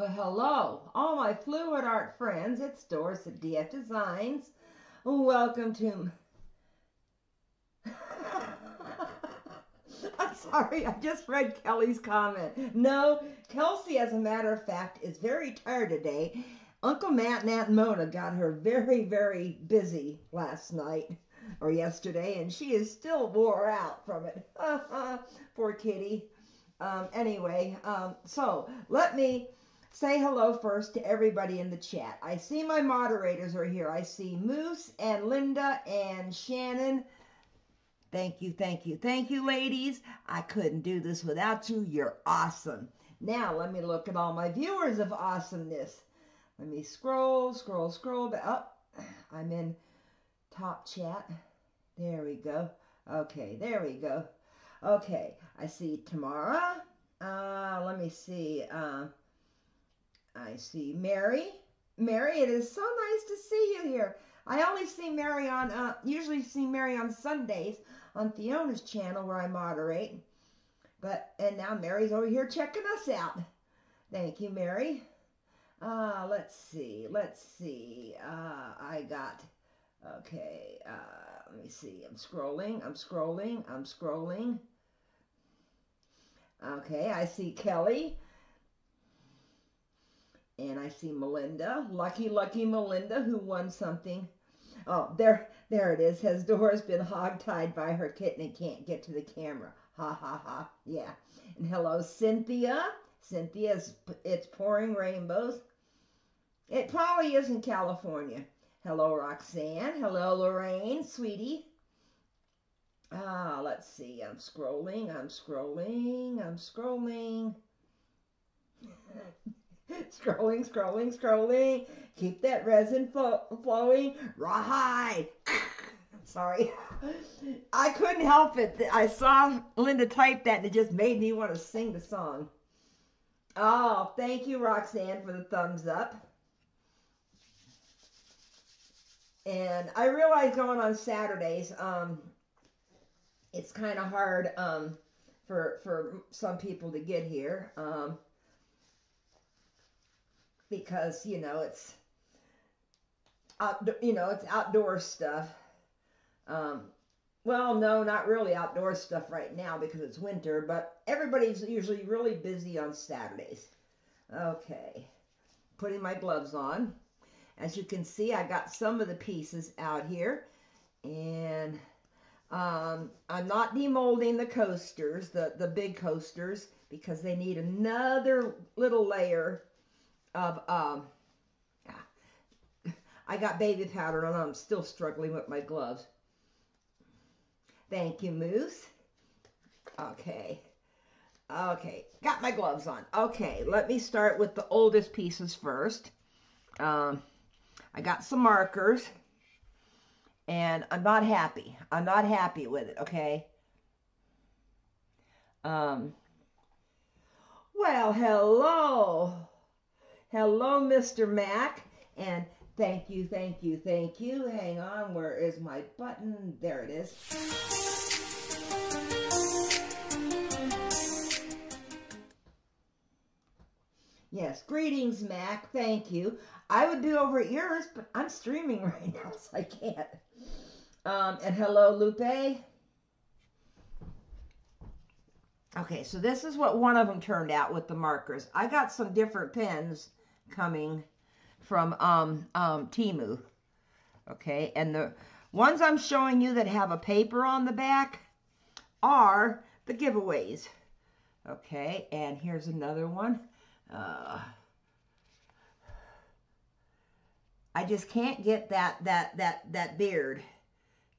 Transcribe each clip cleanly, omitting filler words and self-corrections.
Well, hello, all my fluid art friends. It's Doris at DF Designs. Welcome to... I'm sorry, I just read Kelly's comment. No, Kelsey, as a matter of fact, is very tired today. Uncle Matt and Aunt Mona got her very, very busy last night or yesterday, and she is still wore out from it. Poor kitty. So let me say hello first to everybody in the chat. I see my moderators are here. I see Moose and Linda and Shannon. Thank you, thank you, thank you, ladies. I couldn't do this without you. You're awesome. Now let me look at all my viewers of awesomeness. Let me scroll, scroll, scroll. Oh, I'm in top chat. There we go. Okay, there we go. Okay, I see Tamara. Let me see. I see Mary. Mary, it is so nice to see you here. I only see Mary on, usually see Mary on Sundays on Fiona's channel where I moderate. And now Mary's over here checking us out. Thank you, Mary. Let's see. Let's see. I got, okay. Let me see. I'm scrolling. I'm scrolling. I'm scrolling. Okay. I see Kelly. And I see Melinda, lucky Melinda, who won something. Oh, there it is. Has Dora's been hogtied by her kitten and can't get to the camera? Ha, ha, ha. Yeah. And hello, Cynthia. Cynthia's, it's pouring rainbows. It probably is in California. Hello, Roxanne. Hello, Lorraine, sweetie. Let's see. I'm scrolling. I'm scrolling. I'm scrolling. Scrolling, scrolling, scrolling. Keep that resin flowing. Rahay. Sorry. I couldn't help it. I saw Linda type that and it just made me want to sing the song. Oh, thank you, Roxanne, for the thumbs up. And I realize going on Saturdays, it's kind of hard for some people to get here. Because, you know, it's outdoor stuff. Well, no, not really outdoor stuff right now because it's winter, but everybody's usually really busy on Saturdays. Okay, putting my gloves on. As you can see, I got some of the pieces out here, and I'm not demolding the coasters, the big coasters, because they need another little layer of I got baby powder on. I'm still struggling with my gloves. Thank you, Moose. Okay, got my gloves on. Okay, let me start with the oldest pieces first. I got some markers and I'm not happy with it. Okay. Well, hello, Mr. Mac, and thank you. Hang on, where is my button? There it is. Yes, greetings, Mac. Thank you. I would be over at yours, but I'm streaming right now, so I can't. And hello, Lupe. Okay, so this is what one of them turned out with the markers. I got some different pens coming from Temu. Okay, and the ones I'm showing you that have a paper on the back are the giveaways. Okay, and here's another one. I just can't get that beard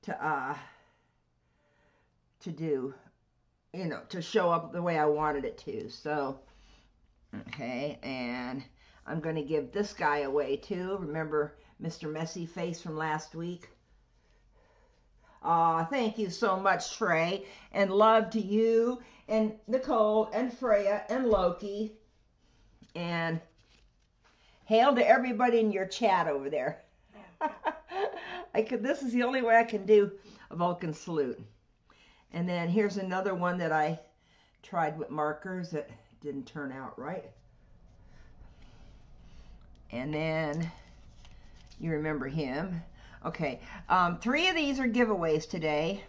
to do, you know, to show up the way I wanted it to. So, okay, and I'm going to give this guy away, too. Remember Mr. Messy Face from last week? Aw, thank you so much, Trey. And love to you and Nicole and Freya and Loki. And hail to everybody in your chat over there. This is the only way I can do a Vulcan salute. And then here's another one that I tried with markers that didn't turn out right. and then you remember him. Okay, three of these are giveaways today.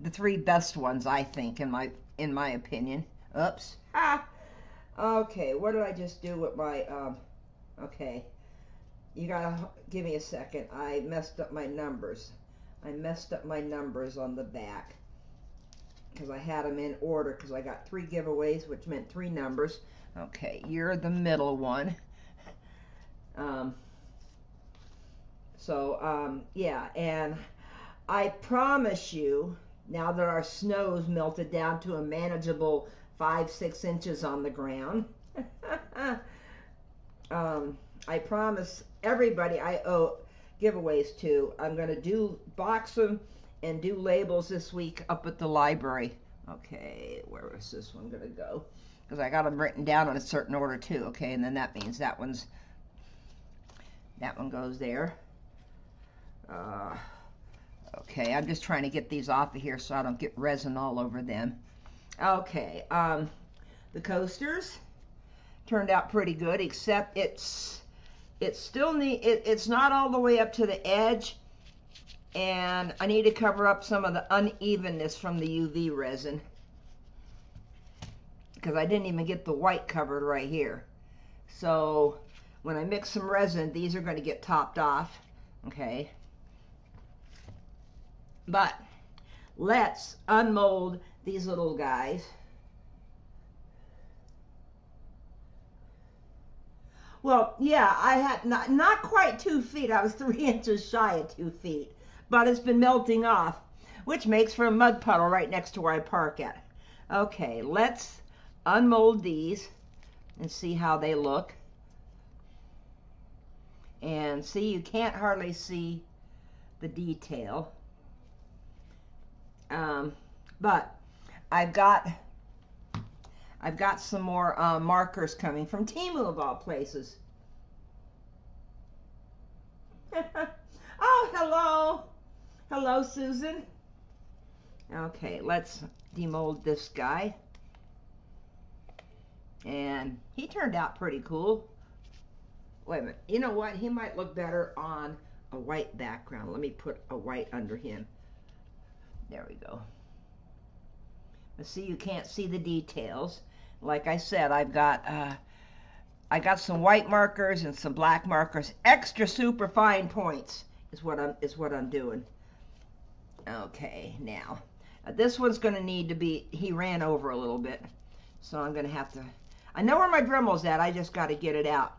The three best ones, I think, in my opinion. Oops. Ha! Okay, what did I just do with my, okay. You gotta give me a second. I messed up my numbers. I messed up my numbers on the back because I had them in order because I got three giveaways, which meant three numbers. Okay, you're the middle one. Yeah, and I promise you, now that our snow's melted down to a manageable 5-6 inches on the ground, I promise everybody I owe giveaways to. I'm going to do box them and do labels this week up at the library. Okay, where is this one going to go? Because I got them written down in a certain order too, okay? And then that means that one goes there. Okay, I'm just trying to get these off of here so I don't get resin all over them. Okay, the coasters turned out pretty good, except it's still it's not all the way up to the edge, and I need to cover up some of the unevenness from the UV resin because I didn't even get the white covered right here. So when I mix some resin, these are going to get topped off, okay? But let's unmold these little guys. Well, yeah, I had not quite 2 feet. I was 3 inches shy of 2 feet, but it's been melting off, which makes for a mud puddle right next to where I park at. Okay, let's unmold these and see how they look. And see, you can't hardly see the detail. But I've got some more markers coming from Temu of all places. Oh, hello. Hello, Susan. Okay, let's demold this guy. And he turned out pretty cool. Wait a minute. You know what? He might look better on a white background. Let me put a white under him. There we go. Let's see, you can't see the details. Like I said, I got some white markers and some black markers. Extra super fine points is what I'm doing. Okay, now this one's going to need to be. He ran over a little bit, so I'm going to have to. I know where my Dremel's at. I just got to get it out.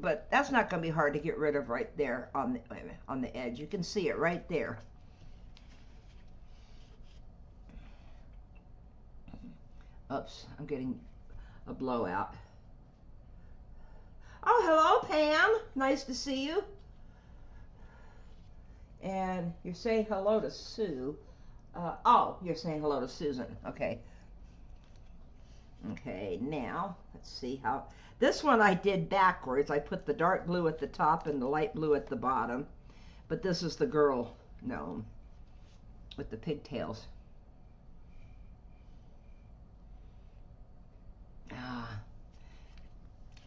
But that's not going to be hard to get rid of right there on the edge. You can see it right there. Oops, I'm getting a blowout. Oh, hello, Pam. Nice to see you. And you're saying hello to Sue. Oh, you're saying hello to Susan. Okay. Okay, now, let's see how... This one I did backwards. I put the dark blue at the top and the light blue at the bottom. But this is the girl gnome with the pigtails.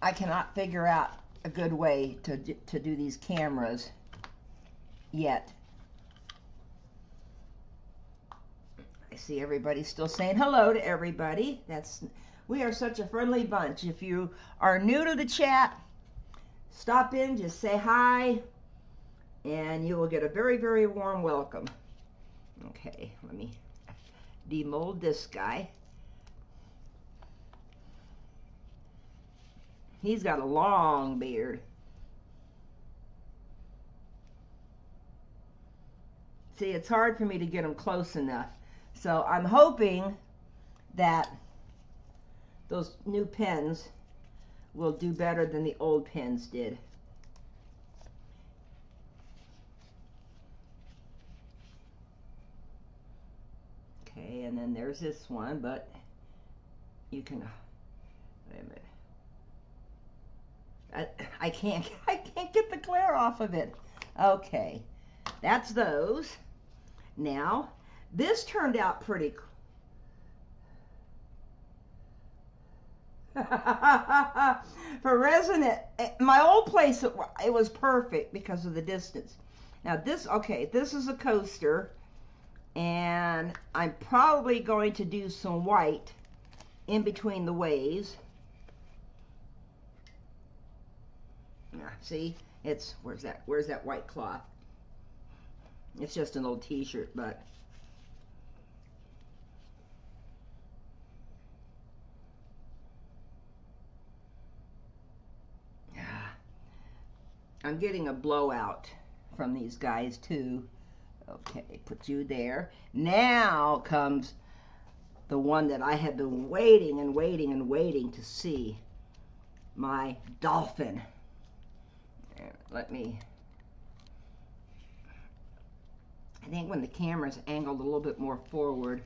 I cannot figure out a good way to do these cameras yet. I see everybody still saying hello to everybody. We are such a friendly bunch. If you are new to the chat, stop in, just say hi, and you will get a very, very warm welcome. Okay, let me demold this guy. He's got a long beard. See, it's hard for me to get him close enough. So I'm hoping that those new pens will do better than the old pens did. Okay, and then there's this one, but you can, wait a minute. I can't get the glare off of it. Okay, that's those. Now, this turned out pretty. For resident, my old place, it was perfect because of the distance. Now this, okay, this is a coaster, and I'm probably going to do some white in between the waves. See, it's, where's that white cloth? It's just an old t-shirt, but I'm getting a blowout from these guys too. Okay, put you there. Now comes the one that I have been waiting and waiting and waiting to see. My dolphin. Let me, I think when the camera's angled a little bit more forward.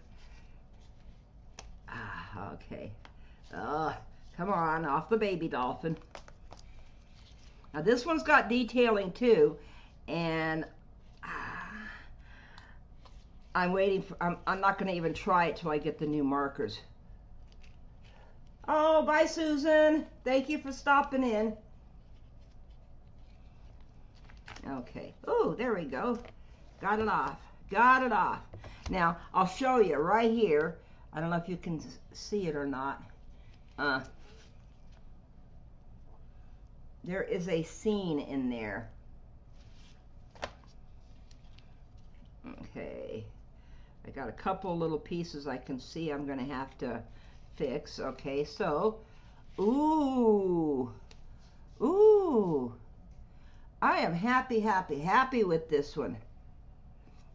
Ah, okay. Come on, off the baby dolphin. Now this one's got detailing too, and I'm waiting for, I'm not going to even try it till I get the new markers. Oh, bye Susan. Thank you for stopping in. Okay. Oh, there we go. Got it off. Got it off. Now, I'll show you right here. I don't know if you can see it or not. There is a scene in there. Okay. I got a couple little pieces I can see I'm going to have to fix. Okay, so. Ooh. Ooh. I am happy, happy, happy with this one.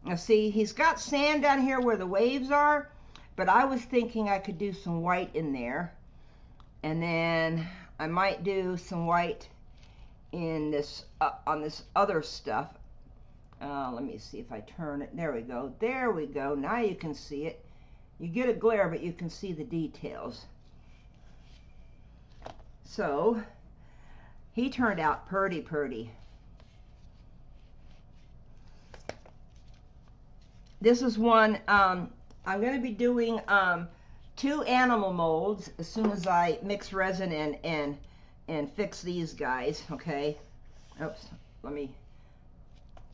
Now see, he's got sand down here where the waves are, but I was thinking I could do some white in there. And then I might do some white in this, on this other stuff. Let me see if I turn it. There we go. There we go. Now you can see it. You get a glare, but you can see the details. So, he turned out pretty, pretty. This is one, I'm going to be doing two animal molds as soon as I mix resin and fix these guys, okay? Oops, let me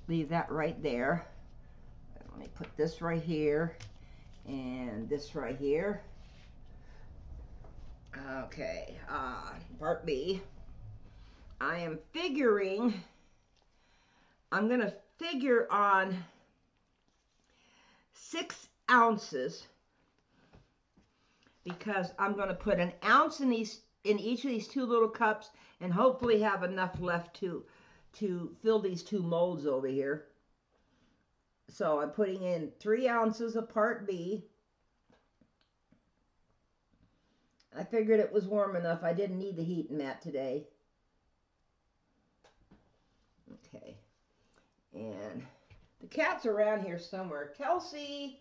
leave that right there. Let me put this right here and this right here. Okay, part B. I am figuring, I'm going to figure on 6 ounces, because I'm going to put an ounce in these, in each of these two little cups, and hopefully have enough left to fill these two molds over here. So I'm putting in 3 ounces of part B. I figured it was warm enough. I didn't need the heat mat today. Okay. And the cat's around here somewhere. Kelsey!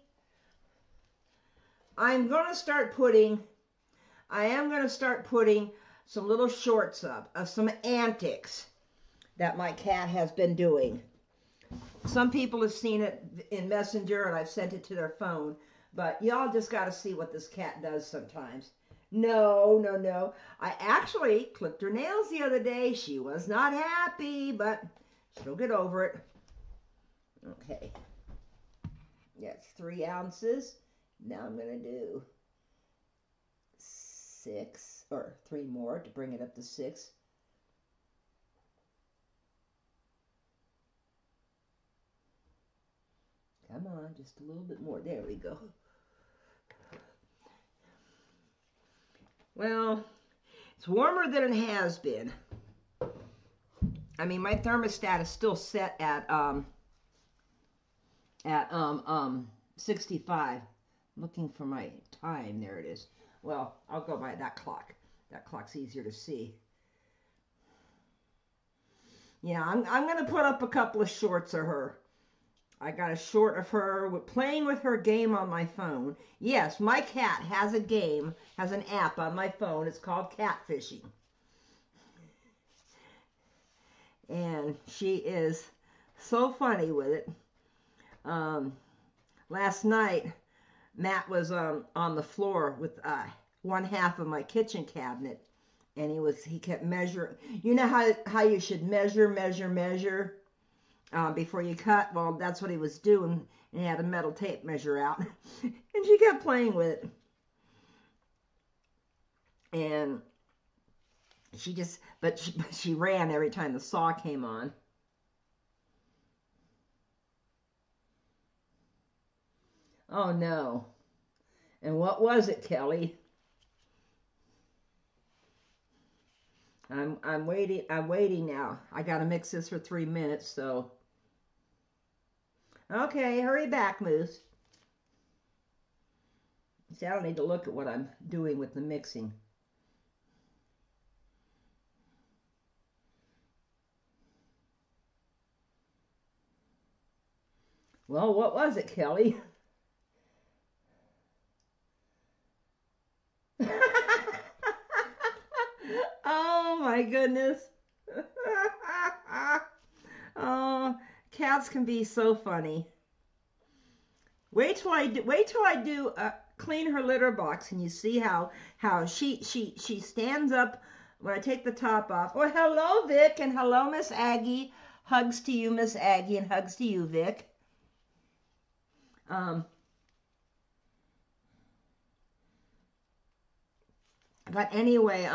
I'm going to start putting, I am going to start putting some little shorts up of some antics that my cat has been doing. Some people have seen it in Messenger and I've sent it to their phone, but y'all just got to see what this cat does sometimes. No, no, no. I actually clipped her nails the other day. She was not happy, but she'll get over it. Okay, that's 3 ounces. Now I'm going to do 6, or 3 more to bring it up to 6. Come on, just a little bit more. There we go. Well, it's warmer than it has been. I mean, my thermostat is still set at 65. I'm looking for my time. There it is. Well, I'll go by that clock. That clock's easier to see. Yeah, I'm going to put up a couple of shorts of her. I got a short of her playing with her game on my phone. Yes, my cat has a game, has an app on my phone. It's called Catfishing. And she is so funny with it. Last night, Matt was on the floor with one half of my kitchen cabinet, and he kept measuring. You know how you should measure before you cut? Well, that's what he was doing, and he had a metal tape measure out, and she kept playing with it. And she ran every time the saw came on. Oh no. And what was it, Kelly? I'm waiting now. I gotta mix this for 3 minutes, so. Okay, hurry back, Moose. See, I don't need to look at what I'm doing with the mixing. Well, what was it, Kelly? Oh my goodness. Oh, cats can be so funny. Wait till I clean her litter box, and you see how she stands up when I take the top off. Oh, hello, Vic, and hello, Miss Aggie. Hugs to you, Miss Aggie, and hugs to you, Vic. But anyway,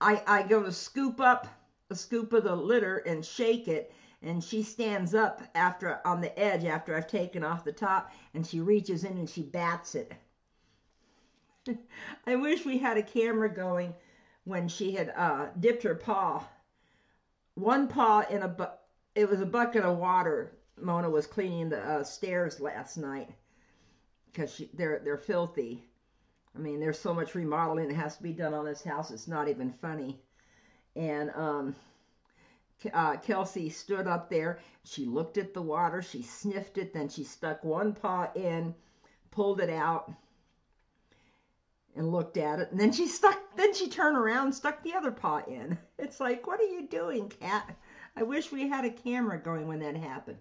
I go to scoop up a scoop of the litter and shake it, and she stands up on the edge after I've taken off the top, and she reaches in and she bats it. I wish we had a camera going when she had dipped her paw. One paw in a it was a bucket of water. Mona was cleaning the stairs last night because they're filthy. I mean, there's so much remodeling that has to be done on this house, it's not even funny. And Kelsey stood up there. She looked at the water. She sniffed it. Then she stuck one paw in, pulled it out, and looked at it. And then she turned around and stuck the other paw in. It's like, what are you doing, cat? I wish we had a camera going when that happened.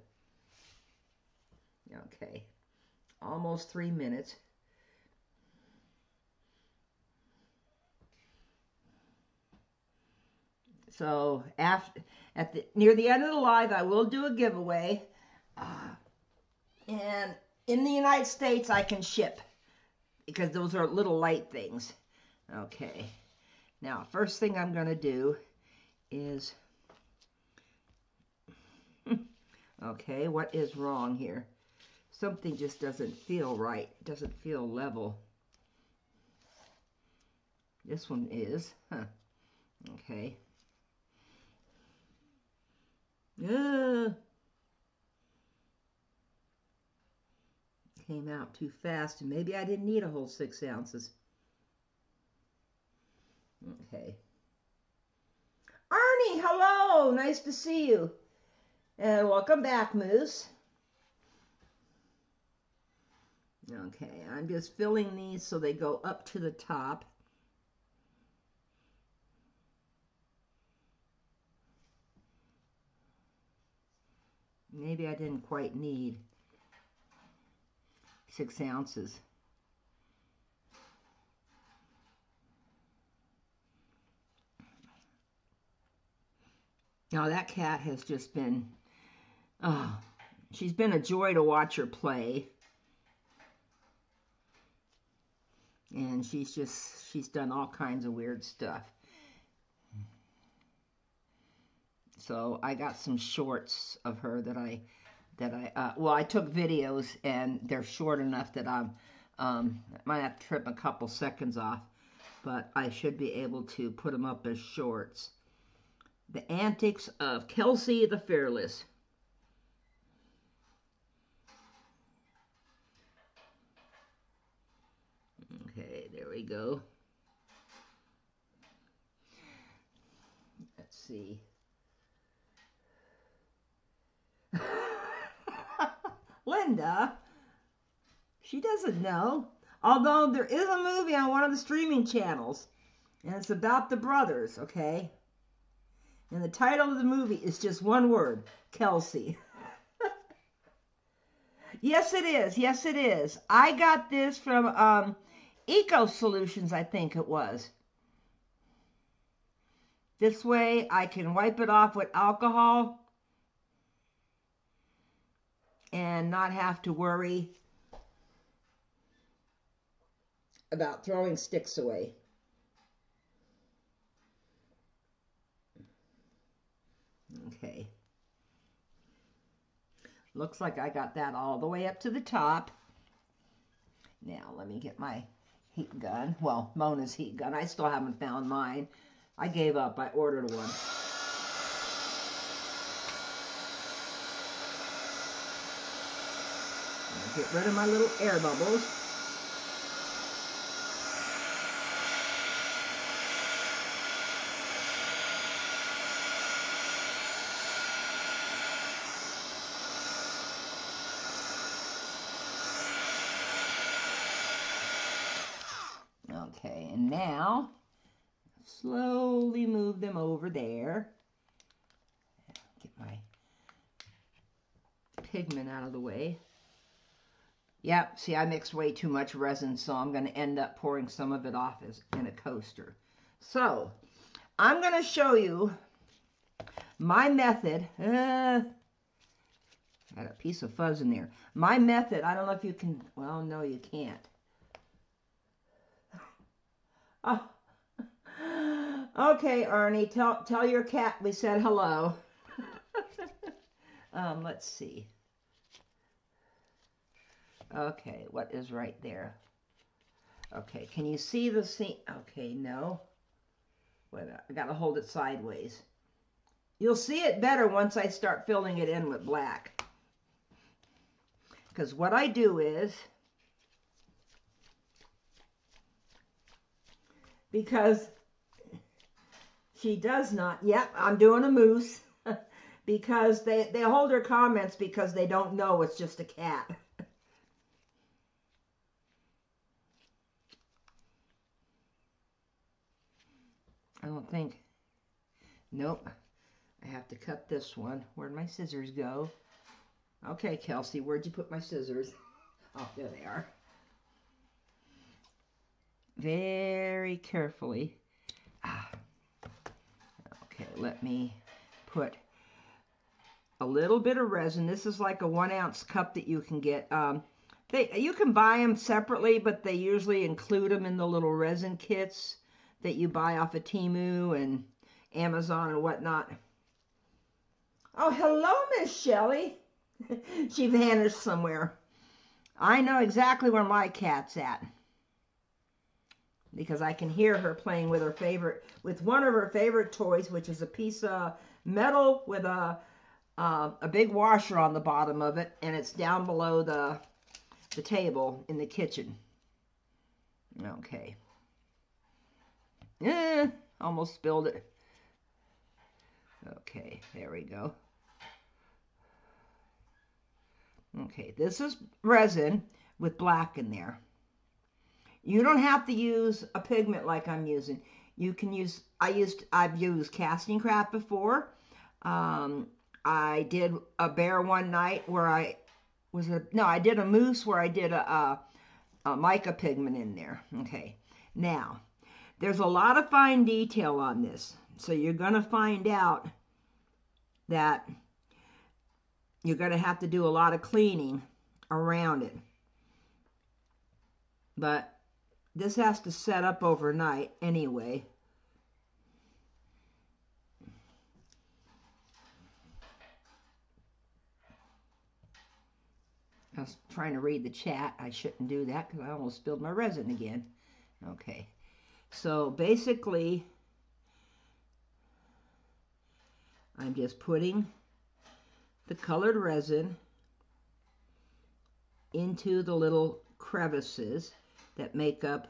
Okay. Almost 3 minutes. So near the end of the live, I will do a giveaway, and in the United States, I can ship because those are little light things. Okay, now first thing I'm going to do is, okay, what is wrong here? Something just doesn't feel right. Doesn't feel level. This one is, huh? Okay. Came out too fast, and maybe I didn't need a whole 6 ounces. Okay. Arnie, hello! Nice to see you. And welcome back, Moose. Okay, I'm just filling these so they go up to the top. Maybe I didn't quite need 6 ounces. Now that cat has just been, oh, she's been a joy to watch her play. And she's done all kinds of weird stuff. So I got some shorts of her I took videos, and they're short enough that I might have to trim a couple seconds off, but I should be able to put them up as shorts. The Antics of Kelsey the Fearless. Okay, there we go. Let's see. Linda, she doesn't know. Although there is a movie on one of the streaming channels, and it's about the brothers, okay? And the title of the movie is just one word, Kelsey. Yes, it is. Yes, it is. I got this from Eco Solutions, I think it was. This way I can wipe it off with alcohol and not have to worry about throwing sticks away. Okay. Looks like I got that all the way up to the top. Now, let me get my heat gun. Well, Mona's heat gun. I still haven't found mine. I gave up. I ordered one. Get rid of my little air bubbles. Okay, and now slowly move them over there. Get my pigment out of the way. Yep, see, I mixed way too much resin, so I'm going to end up pouring some of it off in a coaster. So, I'm going to show you my method. I got a piece of fuzz in there. My method, I don't know if you can, well, no, you can't. Oh. Okay, Arnie, tell your cat we said hello. Let's see. Okay, what is right there? Okay, can you see the seam? Okay, no. Wait, I gotta hold it sideways. You'll see it better once I start filling it in with black. Because what I do is, because she does not, yep, I'm doing a moose, because they hold her comments because they don't know it's just a cat. I don't think, nope, I have to cut this one. Where'd my scissors go? Okay, Kelsey, where'd you put my scissors? Oh, there they are. Very carefully. Ah. Okay, let me put a little bit of resin. This is like a 1 ounce cup that you can get. You can buy them separately, but they usually include them in the little resin kits that you buy off of Temu and Amazon and whatnot. Oh, hello, Miss Shelley. She vanished somewhere. I know exactly where my cat's at because I can hear her playing with her favorite, with one of her favorite toys, which is a piece of metal with a big washer on the bottom of it, and it's down below the table in the kitchen. Okay. Almost spilled it. Okay, there we go. Okay, this is resin with black in there. You don't have to use a pigment like I'm using. You can use, I've used casting craft before. I did a bear one night where I did a moose where I did a mica pigment in there. Okay, now, there's a lot of fine detail on this, so you're going to find out that you're going to have to do a lot of cleaning around it. But this has to set up overnight anyway. I was trying to read the chat. I shouldn't do that because I almost spilled my resin again. Okay. So basically, I'm just putting the colored resin into the little crevices that make up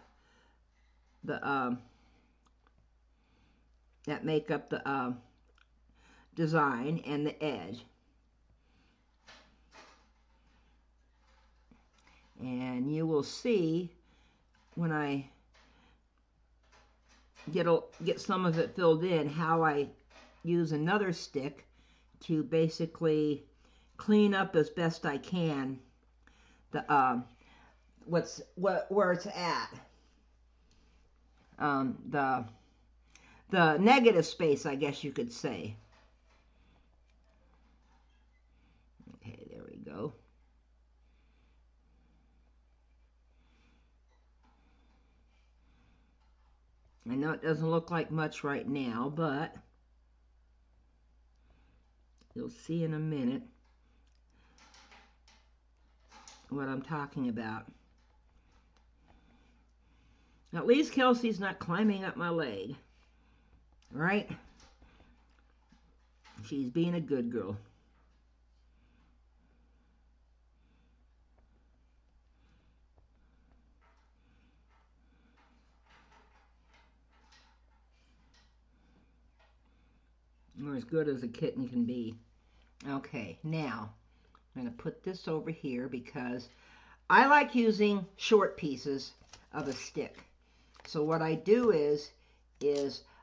the design and the edge. And you will see when I get some of it filled in, how I use another stick to basically clean up as best I can the where it's at. the negative space, I guess you could say. Okay, there we go. I know it doesn't look like much right now, but you'll see in a minute what I'm talking about. At least Kelsey's not climbing up my leg, right? She's being a good girl. Or as good as a kitten can be. Okay, now I'm going to put this over here because I like using short pieces of a stick. So what I do is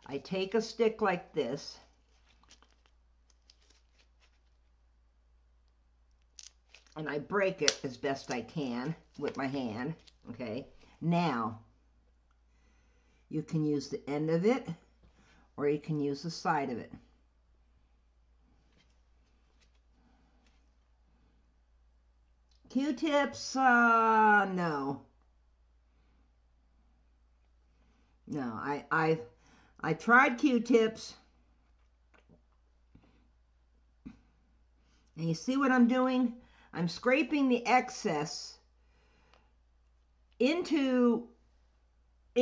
I take a stick like this, and I break it as best I can with my hand. Okay, now you can use the end of it or you can use the side of it. Q-tips, no, I tried Q-tips, and you see what I'm doing? I'm scraping the excess into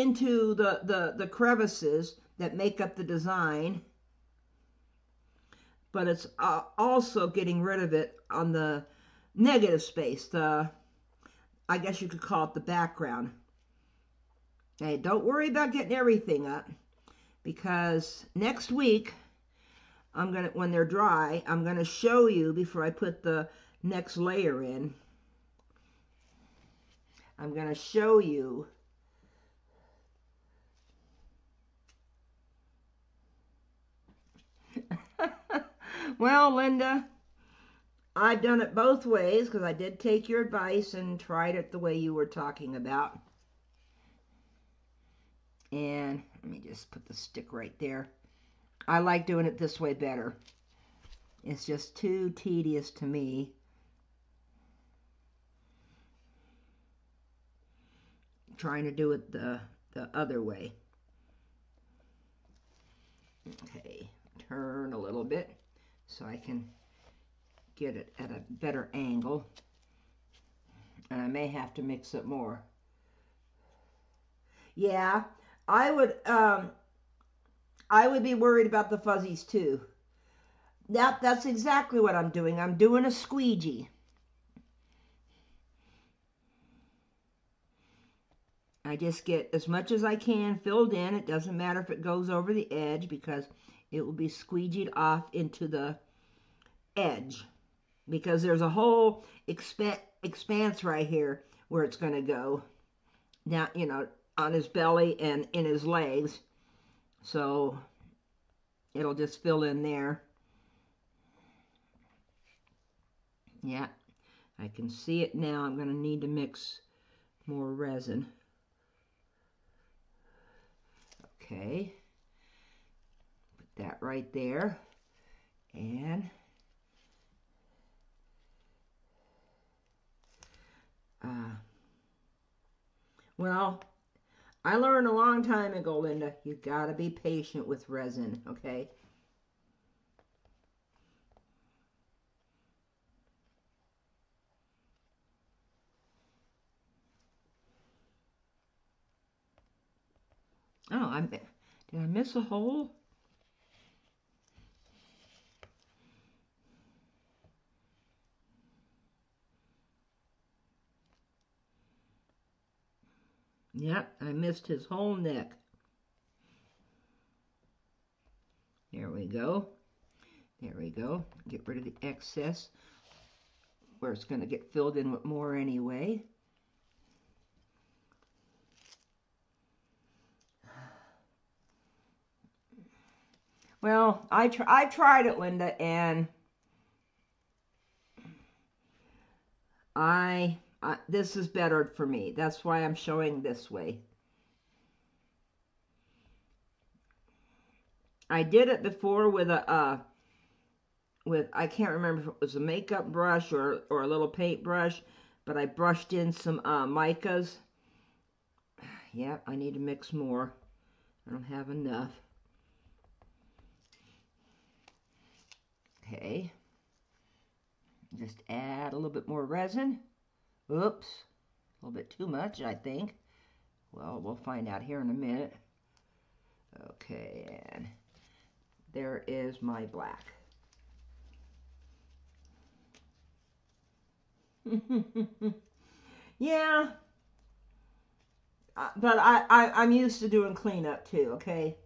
the crevices that make up the design, but it's also getting rid of it on the negative space, the, I guess you could call it the background. Okay, don't worry about getting everything up, because next week, I'm gonna, when they're dry, I'm gonna show you before I put the next layer in. I'm gonna show you well, Linda, I've done it both ways because I did take your advice and tried it the way you were talking about. And let me just put the stick right there. I like doing it this way better. It's just too tedious to me. I'm trying to do it the other way. Okay, turn a little bit so I can get it at a better angle, and I may have to mix it more. Yeah, I would be worried about the fuzzies too. That's exactly what I'm doing. I'm doing a squeegee, I just get as much as I can filled in. It doesn't matter if it goes over the edge because it will be squeegeed off into the edge, because there's a whole expanse right here where it's going to go down, you know, on his belly and in his legs. So it'll just fill in there. Yeah, I can see it now. I'm going to need to mix more resin. Okay. Put that right there. And well, I learned a long time ago, Linda, you gotta be patient with resin, okay? Oh, did I miss a hole? Yep, I missed his whole neck. There we go. There we go. Get rid of the excess where it's going to get filled in with more anyway. Well, I tried it, Linda, and this is better for me. That's why I'm showing this way. I did it before with a, I can't remember if it was a makeup brush or a little paint brush, but I brushed in some micas. Yeah, I need to mix more. I don't have enough. Okay. Just add a little bit more resin. Oops. A little bit too much, I think. Well, we'll find out here in a minute. Okay, and there is my black. Yeah. But I'm used to doing cleanup too, okay?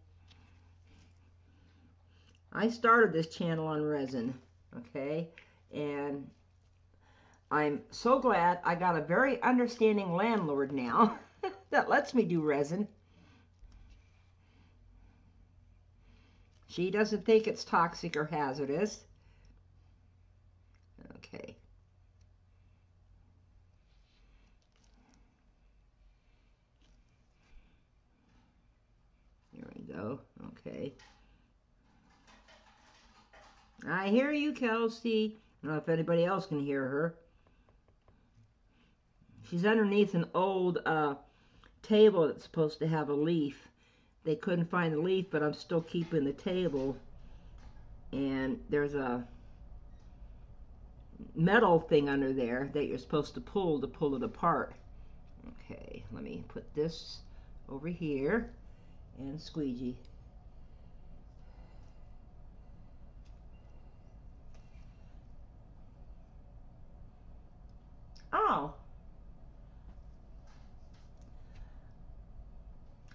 I started this channel on resin, okay? And I'm so glad I got a very understanding landlord now that lets me do resin. She doesn't think it's toxic or hazardous. Okay. There we go. Okay. I hear you, Kelsey. I don't know if anybody else can hear her. She's underneath an old table that's supposed to have a leaf. They couldn't find the leaf, but I'm still keeping the table. And there's a metal thing under there that you're supposed to pull it apart. Okay, let me put this over here and squeegee. Oh.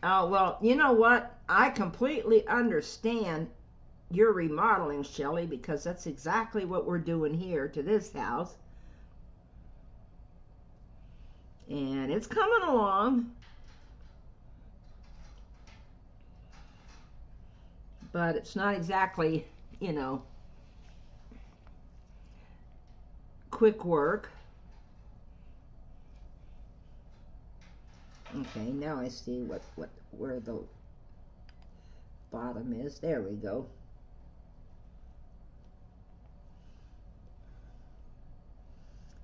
Oh, well, you know what? I completely understand your remodeling, Shelley, because that's exactly what we're doing here to this house. And it's coming along. But it's not exactly, you know, quick work. Okay, now I see where the bottom is. There we go.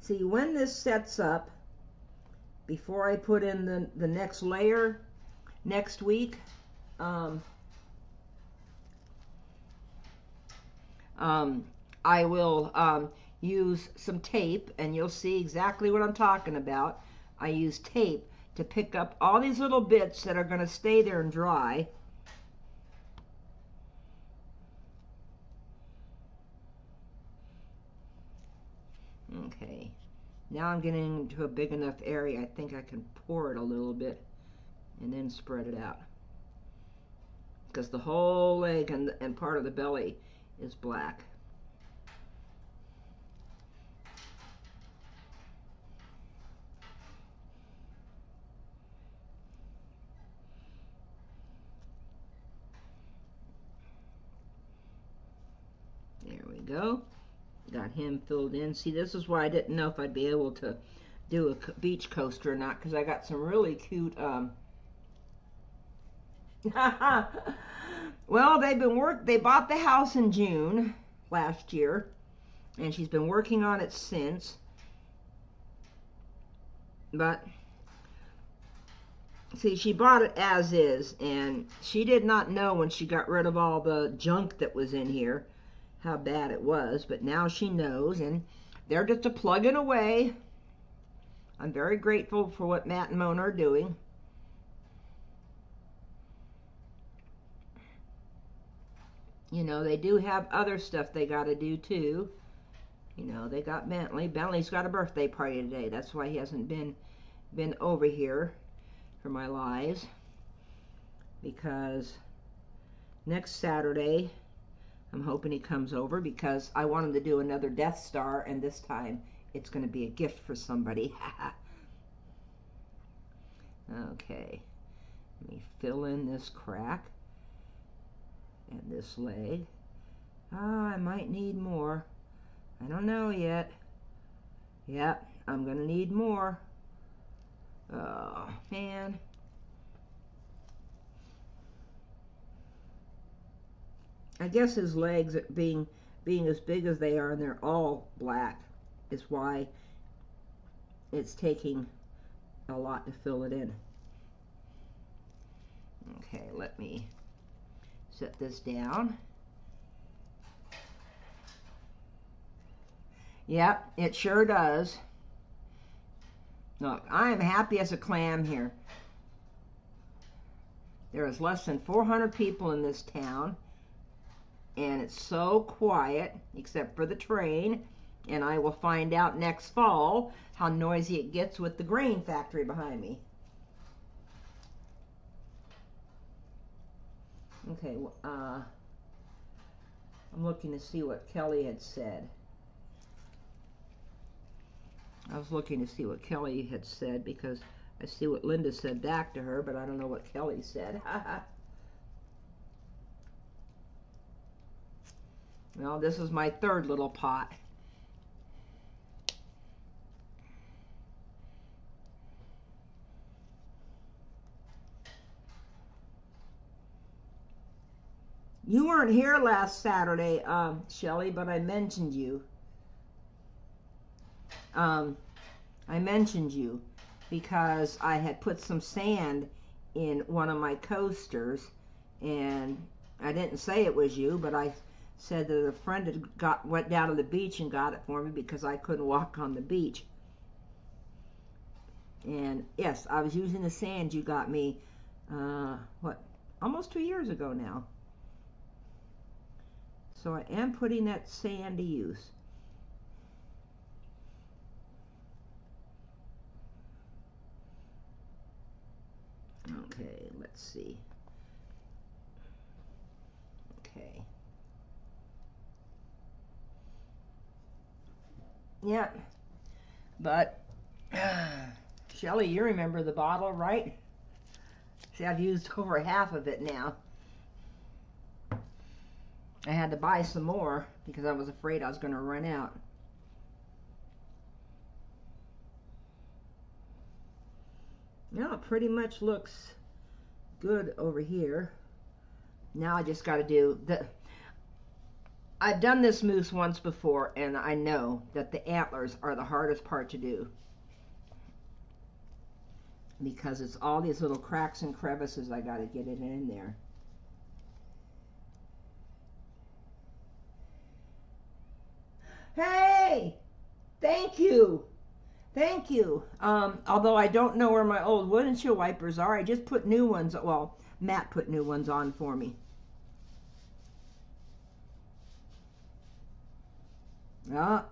See, when this sets up, before I put in the next layer next week, I will use some tape, and you'll see exactly what I'm talking about. I use tape to pick up all these little bits that are going to stay there and dry. Okay, now I'm getting into a big enough area. I think I can pour it a little bit and then spread it out, because the whole leg and part of the belly is black. Go. Got him filled in. See, this is why I didn't know if I'd be able to do a beach coaster or not, because I got some really cute, well, they bought the house in June last year, and she's been working on it since. But see, she bought it as is, and she did not know when she got rid of all the junk that was in here how bad it was, but now she knows, and they're just plugging away. I'm very grateful for what Matt and Mona are doing. You know, they do have other stuff they got to do too. You know, they got Bentley. Bentley's got a birthday party today. That's why he hasn't been over here for my lives, because next Saturday I'm hoping he comes over, because I want him to do another Death Star, and this time it's going to be a gift for somebody. Okay, let me fill in this crack and this leg. Ah, I might need more. I don't know yet. Yep, I'm going to need more. Oh, man. I guess his legs being as big as they are, and they're all black, is why it's taking a lot to fill it in. Okay, let me set this down. Yep, it sure does. Look, I am happy as a clam here. There is less than 400 people in this town, and it's so quiet, except for the train, and I will find out next fall how noisy it gets with the grain factory behind me. Okay, I'm looking to see what Kelly had said. I was looking to see what Kelly had said, because I see what Linda said back to her, but I don't know what Kelly said. Well, this is my third little pot. You weren't here last Saturday, Shelley, but I mentioned you. I mentioned you because I had put some sand in one of my coasters, and I didn't say it was you, but I said that a friend had went down to the beach and got it for me because I couldn't walk on the beach. And yes, I was using the sand you got me, what, almost 2 years ago now. So I am putting that sand to use. Okay, let's see. Okay. Yeah. But, Shelley, you remember the bottle, right? See, I've used over half of it now. I had to buy some more because I was afraid I was going to run out. Now it pretty much looks good over here. Now I just got to do the... I've done this moose once before, and I know that the antlers are the hardest part to do, because it's all these little cracks and crevices. I got to get it in there. Hey, thank you. Thank you. Although I don't know where my old windshield wipers are, I just put new ones. Well, Matt put new ones on for me. Oh,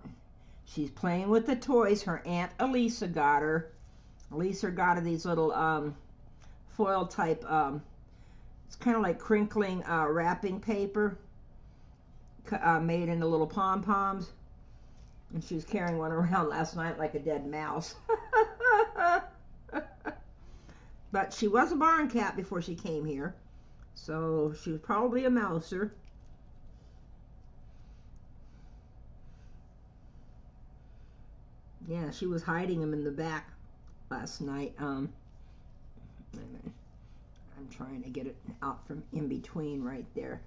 she's playing with the toys. Her aunt Elisa got her. Elisa got her these little foil type, it's kind of like crinkling wrapping paper made into little pom-poms. And she was carrying one around last night like a dead mouse. But she was a barn cat before she came here, so she was probably a mouser. Yeah, she was hiding them in the back last night. I'm trying to get it out from in between right there.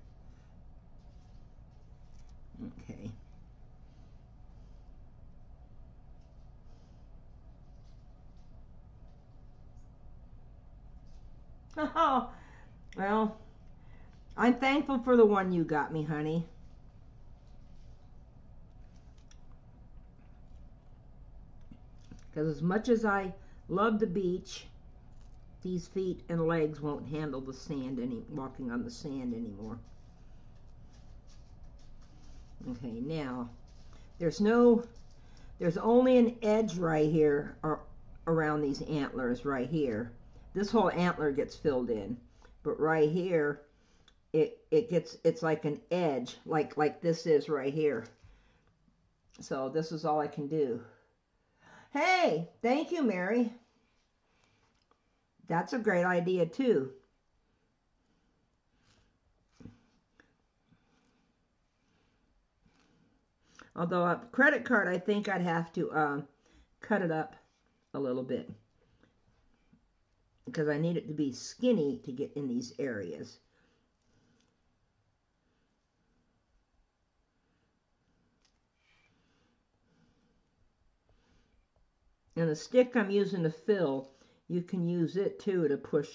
Okay. Oh, well, I'm thankful for the one you got me, honey. Because as much as I love the beach, these feet and legs won't handle the sand walking on the sand anymore. Okay, now, there's only an edge right here, or around these antlers right here. This whole antler gets filled in, but right here, it's like an edge, like this is right here. So this is all I can do. Hey, thank you, Mary. That's a great idea too. Although a credit card, I think I'd have to cut it up a little bit, because I need it to be skinny to get in these areas. And the stick I'm using to fill, you can use it too to push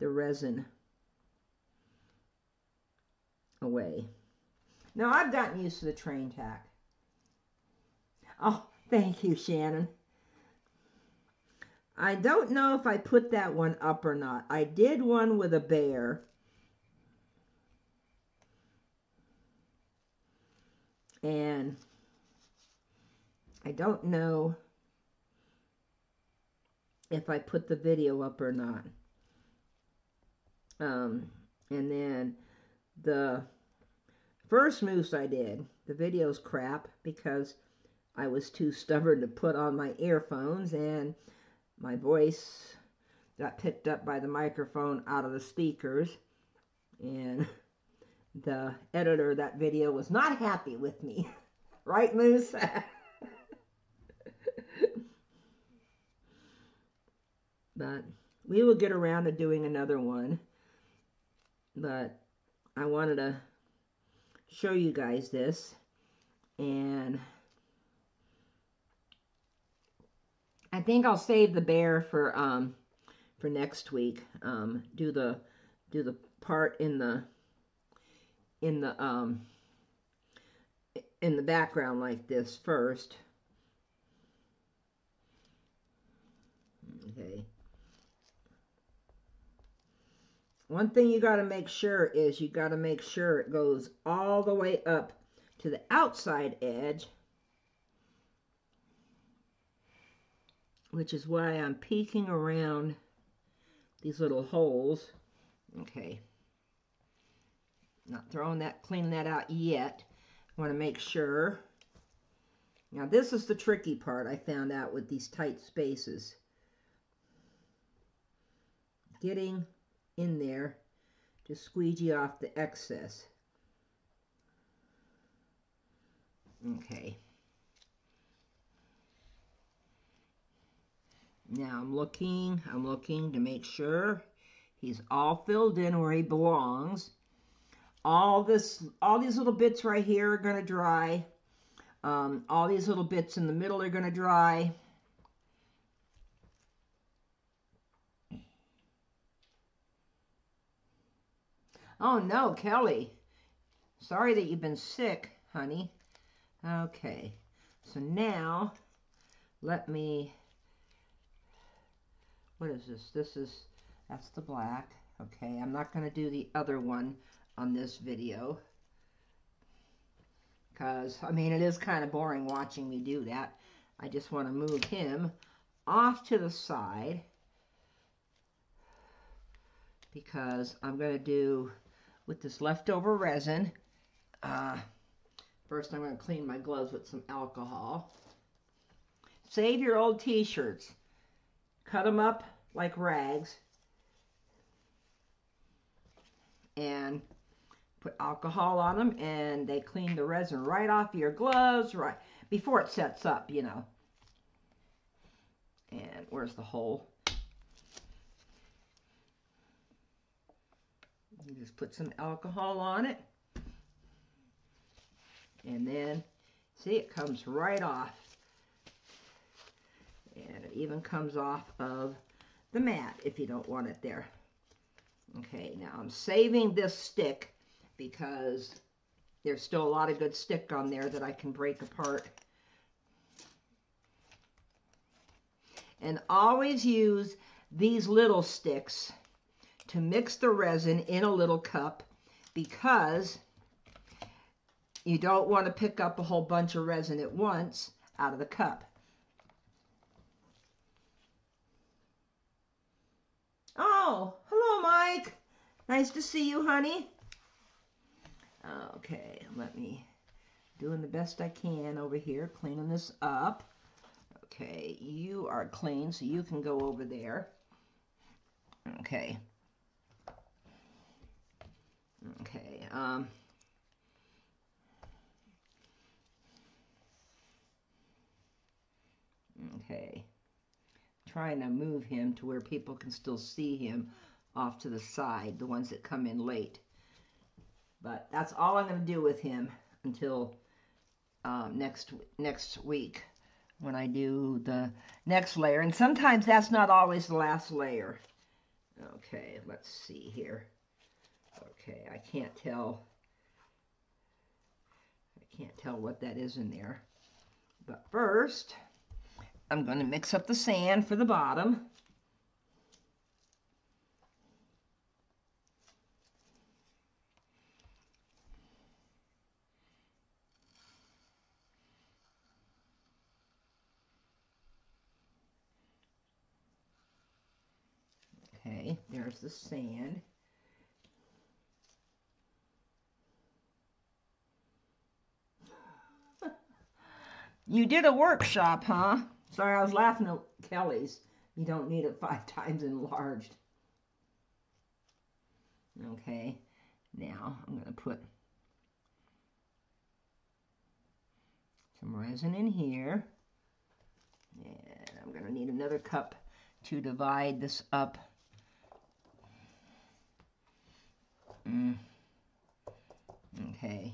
the resin away. Now I've gotten used to the train tack. Oh, thank you, Shannon. I don't know if I put that one up or not. I did one with a bear. And I don't know if I put the video up or not. And then the first moose I did, the video's crap because I was too stubborn to put on my earphones and my voice got picked up by the microphone out of the speakers, and the editor of that video was not happy with me. Right, Moose? But we will get around to doing another one. But I wanted to show you guys this. And I think I'll save the bear for next week. Do the part in the background like this first. Okay. One thing you got to make sure is you got to make sure it goes all the way up to the outside edge, which is why I'm peeking around these little holes. Okay. Not throwing that, cleaning that out yet. I want to make sure. Now this is the tricky part I found out with these tight spaces. Getting in there to squeegee off the excess. Okay. Now I'm looking to make sure he's all filled in where he belongs. All these little bits right here are going to dry. All these little bits in the middle are going to dry. Oh no, Kelly. Sorry that you've been sick, honey. Okay. So now, let me... What is this? That's the black. Okay, I'm not going to do the other one on this video, because I mean it is kind of boring watching me do that. I just want to move him off to the side because I'm going to do with this leftover resin. First I'm going to clean my gloves with some alcohol. Save your old t-shirts, cut them up like rags and put alcohol on them, and they clean the resin right off your gloves right before it sets up, you know. And where's the hole? You just put some alcohol on it, and then see, it comes right off, and it even comes off of the mat if you don't want it there. Okay, now I'm saving this stick because there's still a lot of good stick on there that I can break apart. And always use these little sticks to mix the resin in a little cup, because you don't want to pick up a whole bunch of resin at once out of the cup. Oh, hello, Mike. Nice to see you, honey. Okay, let me, doing the best I can over here, cleaning this up. Okay, you are clean, so you can go over there. Okay. Okay, okay. Trying to move him to where people can still see him off to the side, the ones that come in late. But that's all I'm going to do with him until next week. when I do the next layer. And sometimes that's not always the last layer. Okay, let's see here. Okay, I can't tell. I can't tell what that is in there. But first, I'm going to mix up the sand for the bottom. Okay, there's the sand. You did a workshop, huh? Sorry, I was laughing at Kelly's. You don't need it 5 times enlarged. Okay, now I'm going to put some resin in here. And I'm going to need another cup to divide this up. Okay.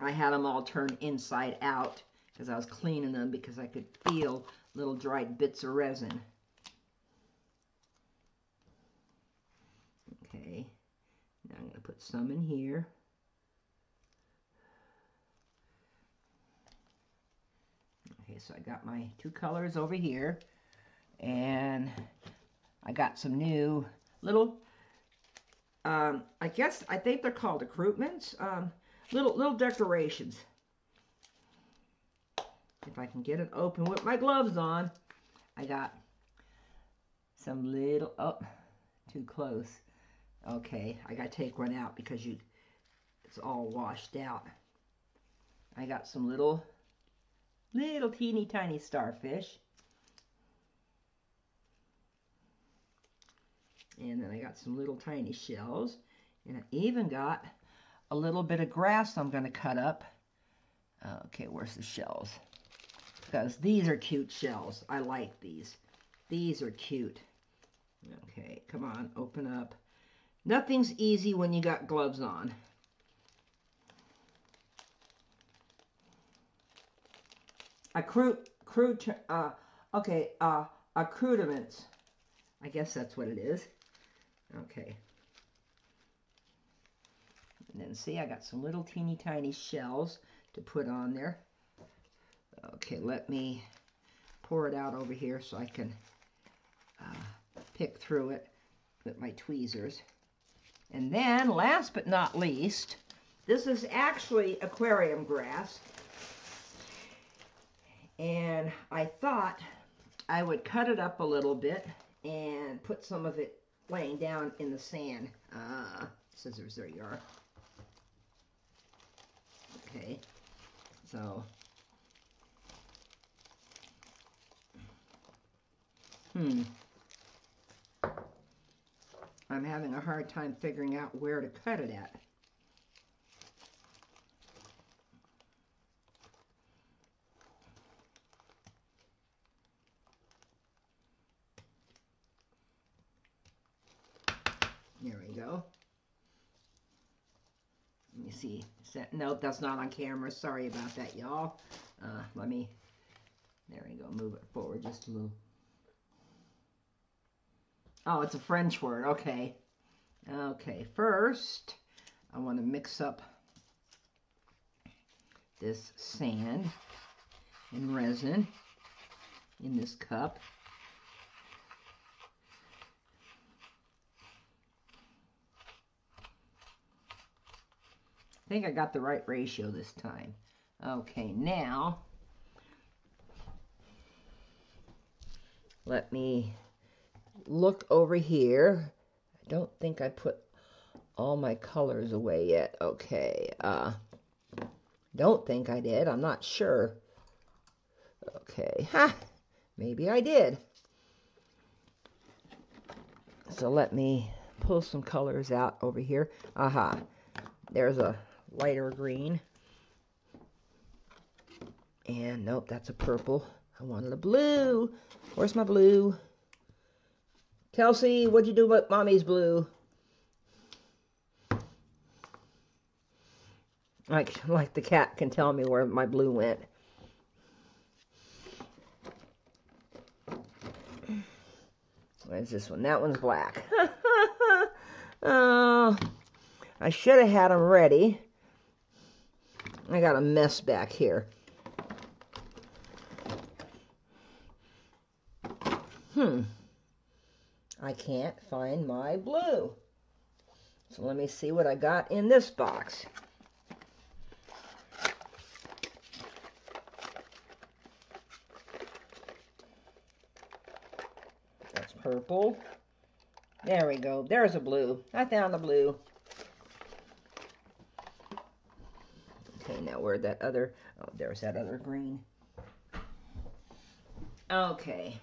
I had them all turned inside out because I was cleaning them because I could feel little dried bits of resin. Okay, now I'm going to put some in here. Okay, so I got my 2 colors over here, and I got some new little, I think they're called accoutrements. Little decorations. If I can get it open with my gloves on. I got some little, oh, too close. Okay, I gotta take one out because it's all washed out. I got some little teeny tiny starfish. And then I got some little tiny shells. And I even got a little bit of grass I'm going to cut up. Okay, where's the shells? Because these are cute shells. I like these. These are cute. Okay, come on, open up. Nothing's easy when you got gloves on. Accoutrements. I guess that's what it is. Okay. And then see, I got some little teeny tiny shells to put on there. Okay, let me pour it out over here so I can pick through it with my tweezers. And then, last but not least, this is actually aquarium grass. And I thought I would cut it up a little bit and put some of it laying down in the sand. Scissors, there you are. Okay, so, I'm having a hard time figuring out where to cut it at. There we go. Let me see. Nope, that's not on camera. Sorry about that, y'all. Let me, there we go, move it forward just a little. Oh, it's a French word. Okay. Okay, first, I want to mix up this sand and resin in this cup. I think I got the right ratio this time. Okay, now let me look over here. I don't think I put all my colors away yet. Okay, don't think I did. I'm not sure. Okay, maybe I did. So let me pull some colors out over here. Aha, there's a lighter green, and nope, that's a purple. I wanted a blue. Where's my blue? Kelsey, what'd you do with mommy's blue? Like the cat can tell me where my blue went. Where's this one? That one's black. I should have had them ready. I got a mess back here. I can't find my blue. So let me see what I got in this box. That's purple. There we go. There's a blue. I found the blue. Okay, now where'd that other... Oh, there's that other green. Okay.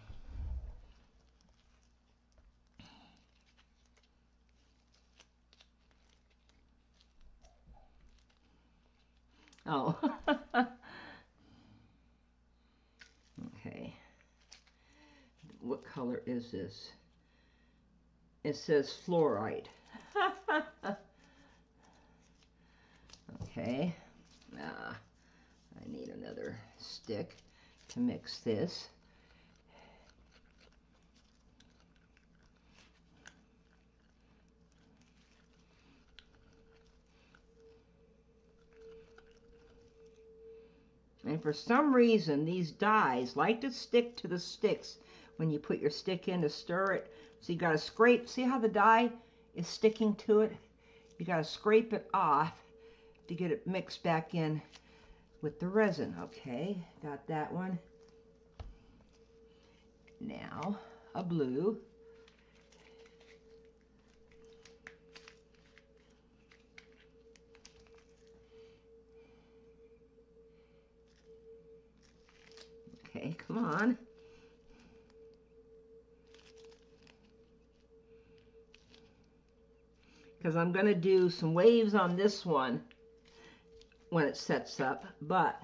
Oh. Okay. What color is this? It says fluorite. Okay. I need another stick to mix this. And for some reason, these dyes like to stick to the sticks when you put your stick in to stir it. So you got to scrape. See how the dye is sticking to it? You got to scrape it off to get it mixed back in with the resin. Okay, got that one. Now, a blue. Okay, come on. Because I'm going to do some waves on this one when it sets up, but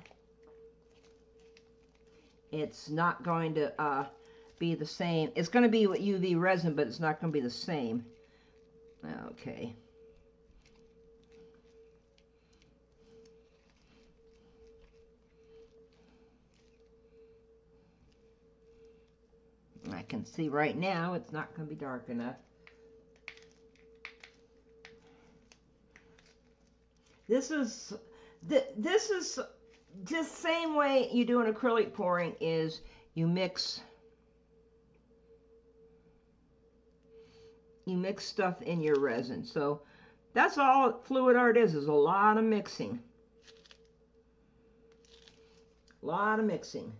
it's not going to be the same. It's going to be with UV resin, but it's not going to be the same. Okay. I can see right now it's not going to be dark enough. This is the same way you do an acrylic pouring, is you mix stuff in your resin. So that's all fluid art is a lot of mixing. A lot of mixing.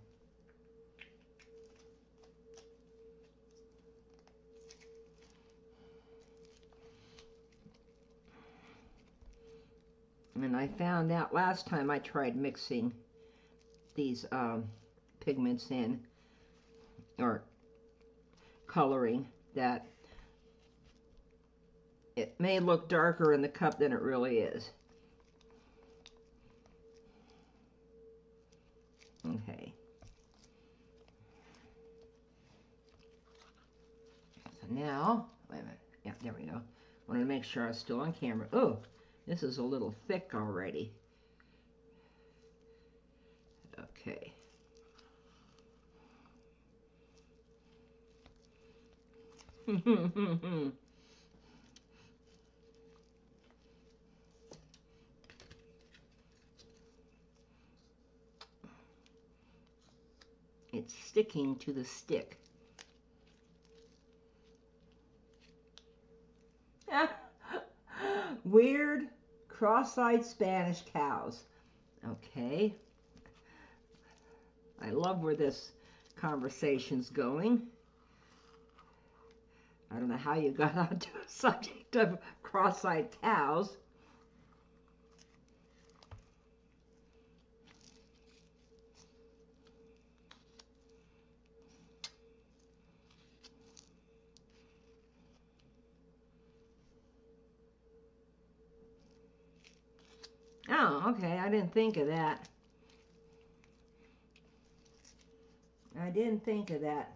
And I found out last time I tried mixing these pigments in, or coloring, that it may look darker in the cup than it really is. Okay. So now, wait a minute. Yeah, there we go. Wanted to make sure I was still on camera. Oh. This is a little thick already. Okay. It's sticking to the stick. Weird cross-eyed Spanish cows. Okay. I love where this conversation's going. I don't know how you got onto the subject of cross-eyed cows. Okay, I didn't think of that. I didn't think of that.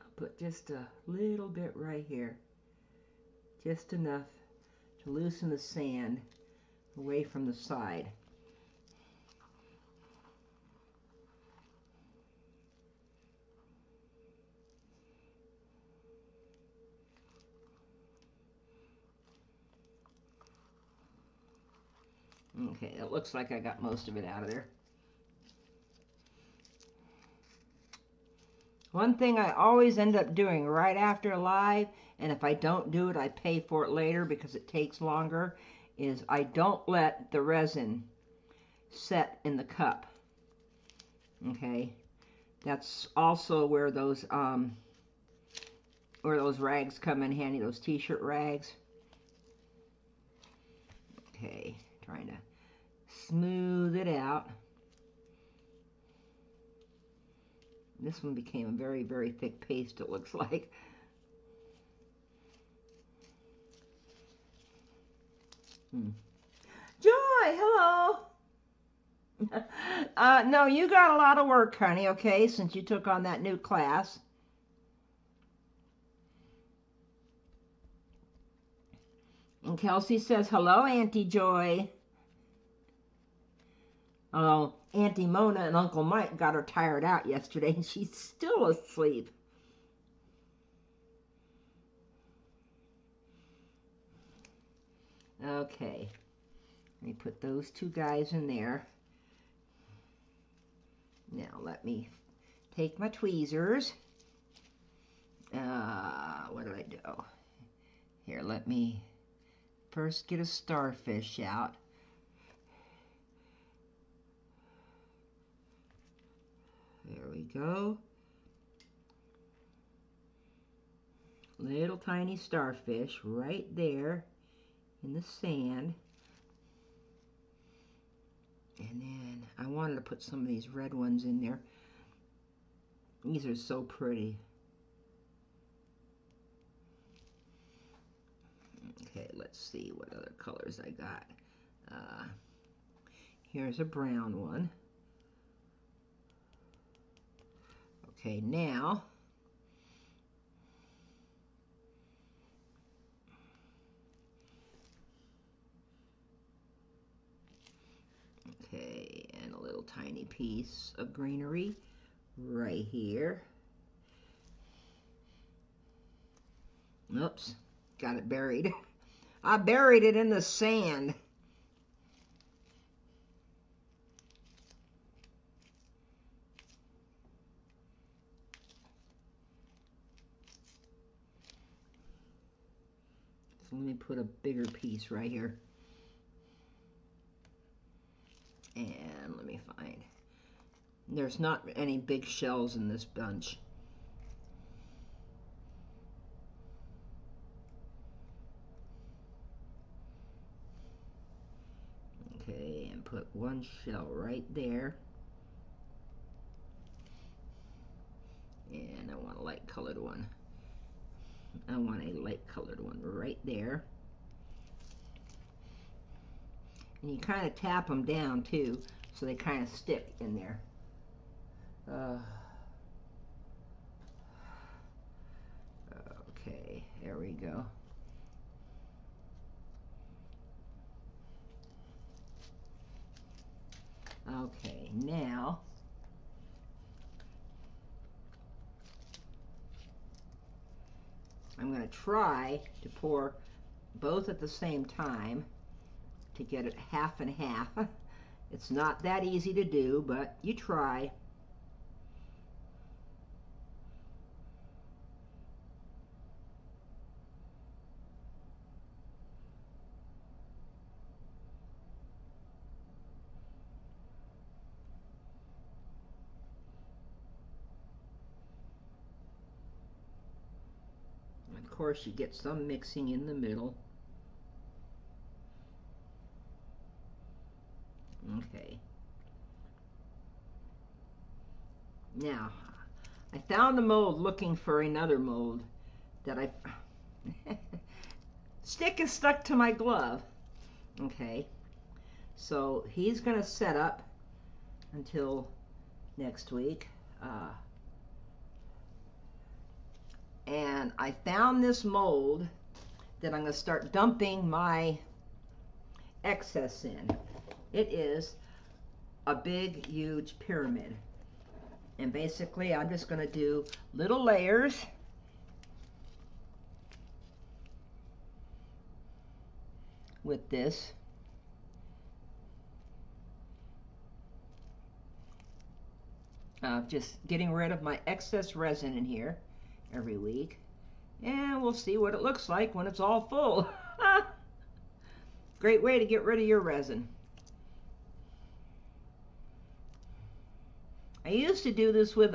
I'll put just a little bit right here. Just enough to loosen the sand away from the side. Okay, it looks like I got most of it out of there. One thing I always end up doing right after live, and if I don't do it, I pay for it later because it takes longer, is I don't let the resin set in the cup. Okay, that's also where those rags come in handy, those t-shirt rags. Okay, trying to smooth it out. This one became a very, very thick paste, it looks like. Joy, hello! No, you got a lot of work, honey, okay, since you took on that new class. And Kelsey says, hello, Auntie Joy. Hello. Auntie Mona and Uncle Mike got her tired out yesterday, and she's still asleep. Okay. Let me put those two guys in there. Now, let me take my tweezers. What do I do? Here, let me first get a starfish out. There we go. Little tiny starfish right there in the sand. And then I wanted to put some of these red ones in there. These are so pretty. Okay, let's see what other colors I got. Here's a brown one. Okay, now, okay, and a little tiny piece of greenery right here. Oops, got it buried. I buried it in the sand. Let me put a bigger piece right here. And let me find. There's not any big shells in this bunch. Okay, and put one shell right there. And I want a light colored one. I want a light colored one right there. And you kind of tap them down too, so they kind of stick in there. Okay, there we go. Okay, now I'm going to try to pour both at the same time to get it half and half. It's not that easy to do, but you try. Of course, you get some mixing in the middle. Okay. Now, I found a mold looking for another mold that I... Stick is stuck to my glove. Okay. So, he's going to set up until next week. And I found this mold that I'm going to start dumping my excess in. It is a big, huge pyramid. And basically, I'm just going to do little layers. With this. Just getting rid of my excess resin in here every week. And we'll see what it looks like when it's all full. Great way to get rid of your resin. I used to do this with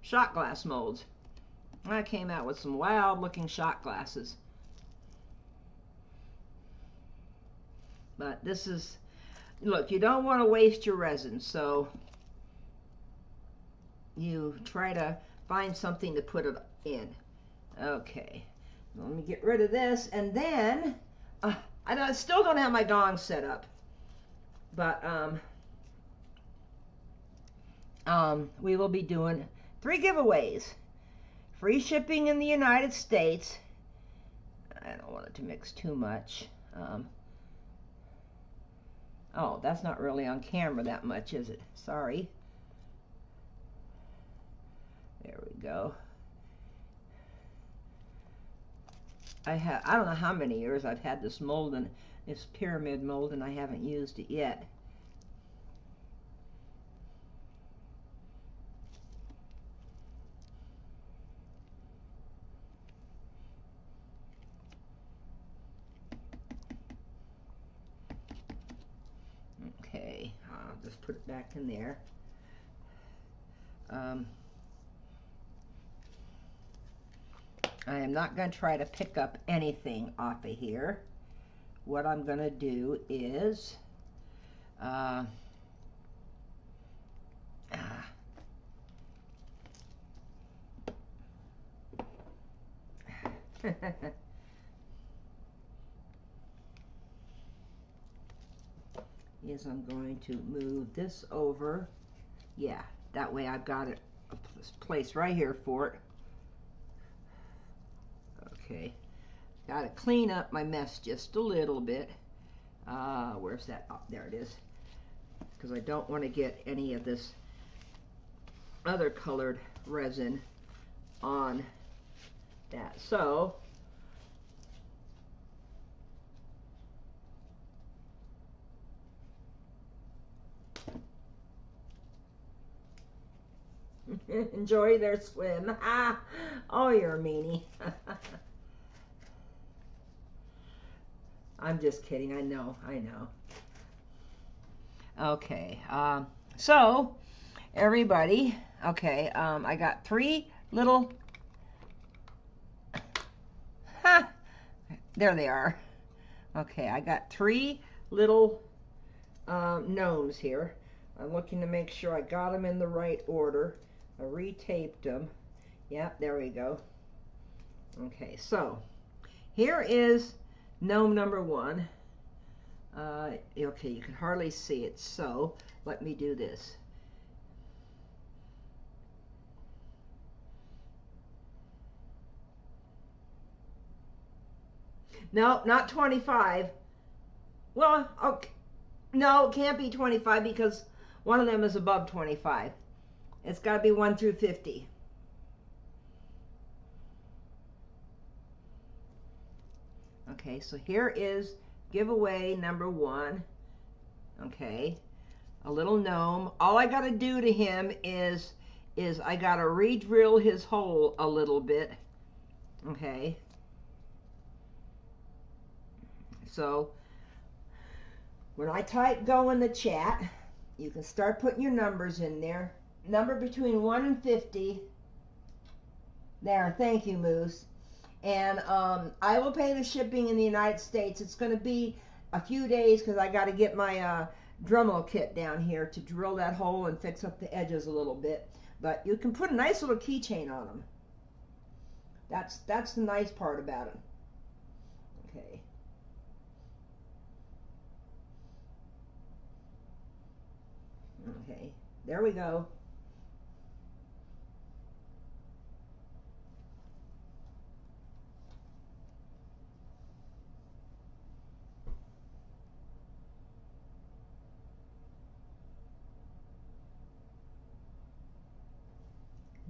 shot glass molds. I came out with some wild looking shot glasses. But this is, look, you don't want to waste your resin, so you try to find something to put it in. Okay, let me get rid of this, and then I still don't have my gong set up, but we will be doing 3 giveaways. Free shipping in the United States. I don't want it to mix too much. Oh, that's not really on camera that much, is it? Sorry. There we go. I don't know how many years I've had this mold, and this pyramid mold, and I haven't used it yet. Okay, I'll just put it back in there. I am not going to try to pick up anything off of here. What I'm going to do is is I'm going to move this over. Yeah, that way I've got a place right here for it. Okay, gotta clean up my mess just a little bit. Where's that? Oh, there it is. Because I don't want to get any of this other colored resin on that. So, enjoy their swim. Ah, oh, you're a meanie. I'm just kidding. I know. I know. Okay. So, everybody. Okay. I got 3 little. Ha! There they are. Okay. I got 3 little gnomes here. I'm looking to make sure I got them in the right order. I retaped them. Yep. There we go. Okay. So, here is gnome number 1. Okay, you can hardly see it, so let me do this. No, not 25. Well, okay. No, it can't be 25 because one of them is above 25. It's got to be 1 through 50. Okay, so here is giveaway number 1. Okay, a little gnome. All I gotta do to him is I gotta re-drill his hole a little bit. Okay, so when I type go in the chat, you can start putting your numbers in there. Number between 1 and 50. There, thank you, Moose. And I will pay the shipping in the United States. It's going to be a few days because I got to get my Dremel kit down here to drill that hole and fix up the edges a little bit. But you can put a nice little keychain on them. That's the nice part about it. Okay. Okay. There we go.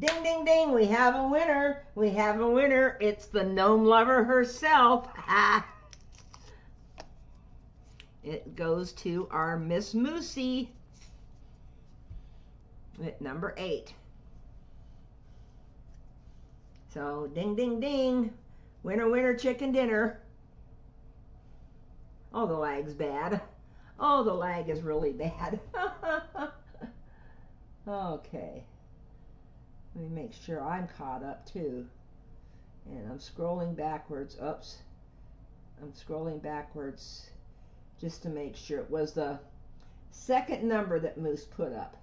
Ding, ding, ding, we have a winner. We have a winner. It's the gnome lover herself. Ah. It goes to our Miss Moosey. at number 8. So ding, ding, ding. Winner, winner, chicken dinner. Oh, the lag's bad. Oh, the lag is really bad. Okay. Let me make sure I'm caught up too. And I'm scrolling backwards. Oops. I'm scrolling backwards just to make sure. It was the second number that Moose put up.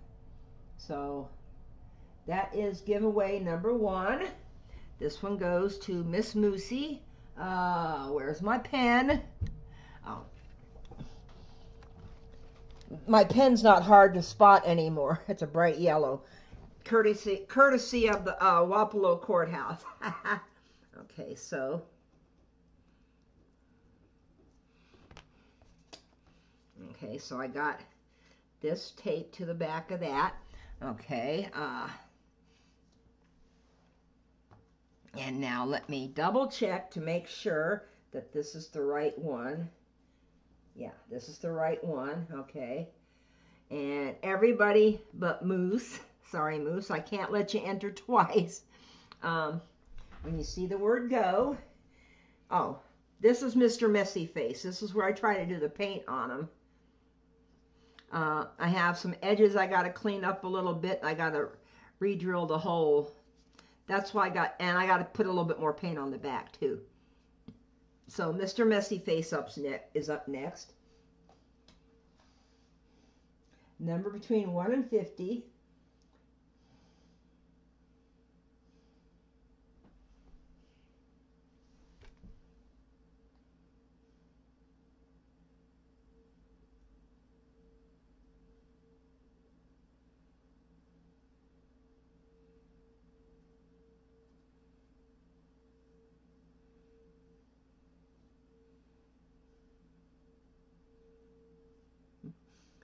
So that is giveaway number 1. This one goes to Miss Moosey. Where's my pen? Oh. My pen's not hard to spot anymore. It's a bright yellow. Courtesy of the Wapalo Courthouse. Okay, so. Okay, so I got this tape to the back of that. Okay, and now let me double check to make sure that this is the right one. Yeah, this is the right one. Okay, and everybody but Moose. Sorry, Moose, I can't let you enter twice. When you see the word go, oh, this is Mr. Messy Face. This is where I try to do the paint on him. I have some edges I got to clean up a little bit. I got to re-drill the hole. That's why I got, and I got to put a little bit more paint on the back too. So Mr. Messy Face is up next. Number between 1 and 50.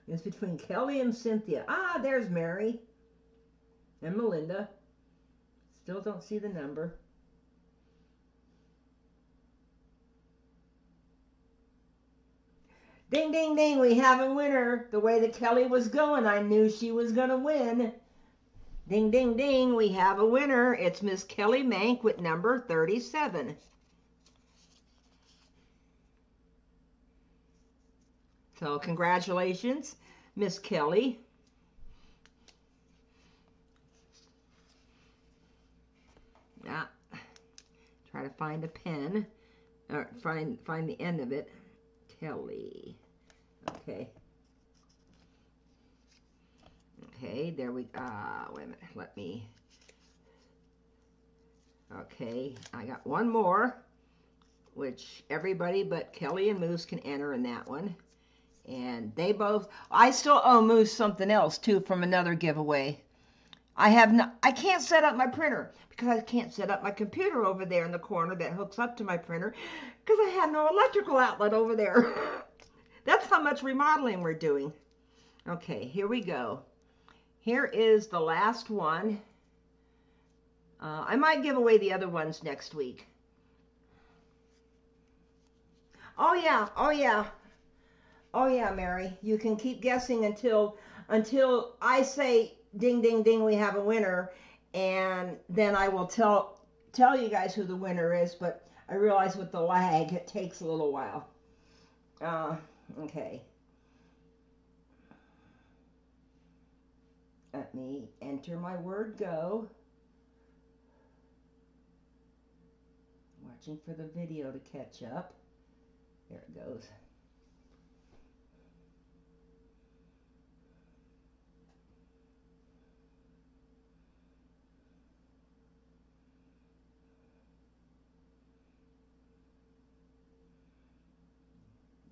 It's between Kelly and Cynthia. Ah, there's Mary and Melinda. Still don't see the number. Ding, ding, ding. We have a winner. The way that Kelly was going, I knew she was going to win. Ding, ding, ding. We have a winner. It's Miss Kelly Mank with number 37. So congratulations, Miss Kelly. Ah, try to find a pen, or find the end of it. Kelly. Okay. Okay, there we go. Wait a minute. Let me. Okay, I got one more, which everybody but Kelly and Moose can enter in that one. And they both, I still owe Moose something else too from another giveaway. I can't set up my printer because I can't set up my computer over there in the corner that hooks up to my printer because I have no electrical outlet over there. That's how much remodeling we're doing. Okay, here we go. Here is the last one. I might give away the other ones next week. Oh yeah, oh yeah. Oh yeah, Mary, you can keep guessing until I say ding, ding, ding, we have a winner, and then I will tell you guys who the winner is, but I realize with the lag, it takes a little while. Okay. Let me enter my word go. Watching for the video to catch up. There it goes.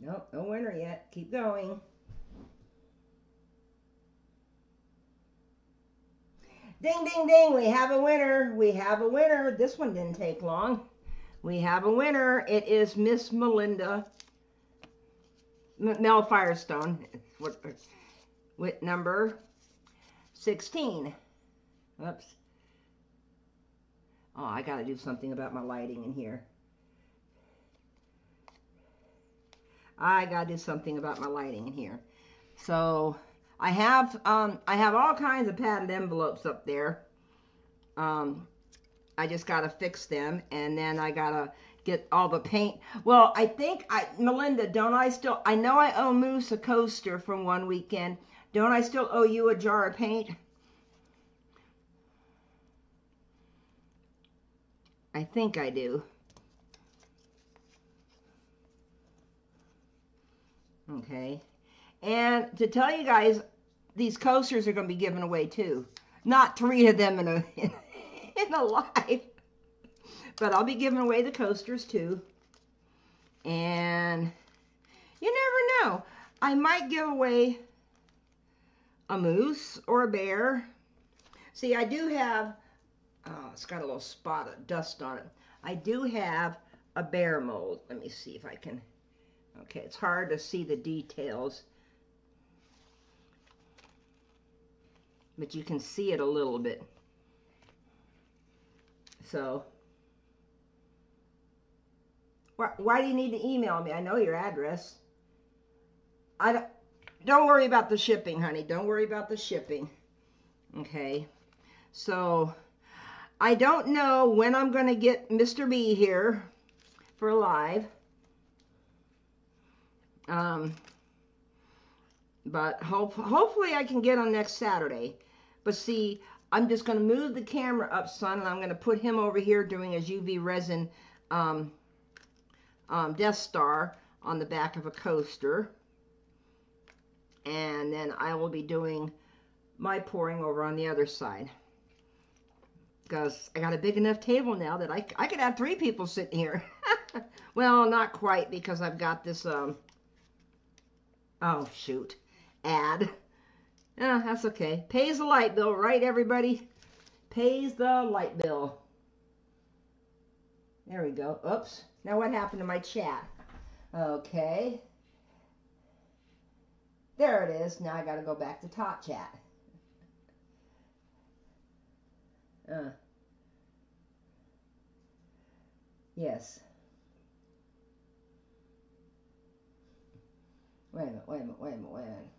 Nope, no winner yet. Keep going. Ding, ding, ding. We have a winner. We have a winner. This one didn't take long. We have a winner. It is Miss Melinda. Mel Firestone. With number 16. Oops. Oh, I got to do something about my lighting in here. I gotta do something about my lighting in here. So I have all kinds of padded envelopes up there. I just gotta fix them, and then I gotta get all the paint. Well, I think Melinda, don't I still, I know I owe Moose a coaster from one weekend. Don't I still owe you a jar of paint? I think I do. Okay. And to tell you guys, these coasters are going to be given away too. Not three of them in a life. But I'll be giving away the coasters too. And you never know. I might give away a moose or a bear. See, I do have, oh, it's got a little spot of dust on it. I do have a bear mold. Let me see if I can. Okay, it's hard to see the details, but you can see it a little bit. So, why do you need to email me? I know your address. Don't worry about the shipping, honey. Don't worry about the shipping. Okay, so I don't know when I'm going to get Mr. B here for live. But hopefully I can get on next Saturday. But see, I'm just going to move the camera up, son, and I'm going to put him over here doing his UV resin Death Star on the back of a coaster. And then I will be doing my pouring over on the other side. Because I got a big enough table now that I could have three people sitting here. Well, not quite, because I've got this, oh, shoot, ad. Oh, that's okay. Pays the light bill, right, everybody? Pays the light bill. There we go. Oops. Now what happened to my chat? Okay. There it is. Now I got to go back to top chat. Yes. Wait a minute, wait a minute, wait a minute, wait a minute.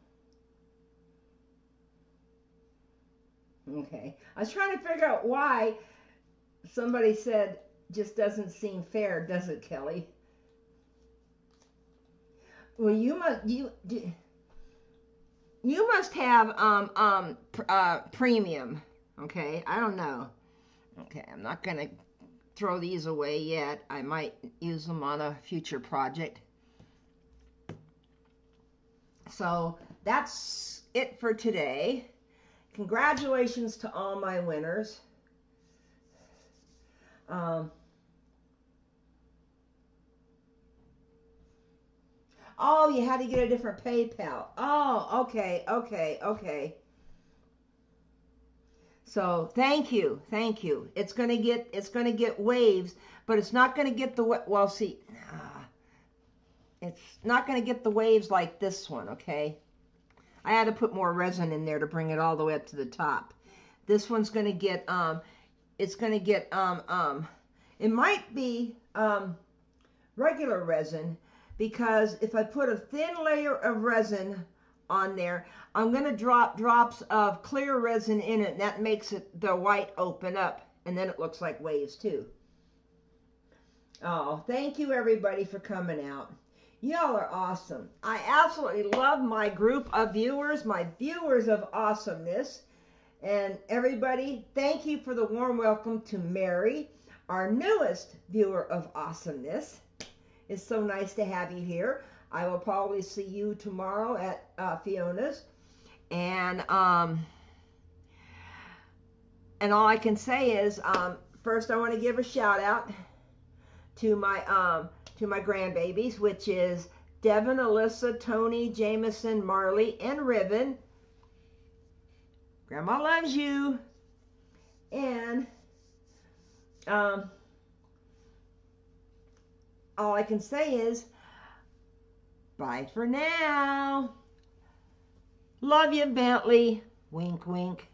Okay. I was trying to figure out why somebody said, just doesn't seem fair, does it, Kelly? Well, you must have premium. Okay, I don't know. Okay, I'm not going to throw these away yet. I might use them on a future project. So, that's it for today. Congratulations to all my winners. Oh, you had to get a different PayPal. Oh, okay, okay, okay. So thank you, thank you. It's gonna get waves, but it's not gonna get the well. See, it's not gonna get the waves like this one. Okay, I had to put more resin in there to bring it all the way up to the top. This one's gonna get it's gonna get it might be regular resin, because if I put a thin layer of resin on there, I'm going to drop drops of clear resin in it, and that makes it the white open up, and then it looks like waves too. Oh, thank you everybody for coming out. Y'all are awesome. I absolutely love my group of viewers, my viewers of awesomeness. And everybody, thank you for the warm welcome to Mary, our newest viewer of awesomeness. It's so nice to have you here. I will probably see you tomorrow at Fiona's. And all I can say is, first I want to give a shout out to my grandbabies, which is Devin, Elisa, Tony, Jameson, Marley, and Riven. Grandma loves you. And all I can say is, bye for now. Love you, Bentley. Wink, wink.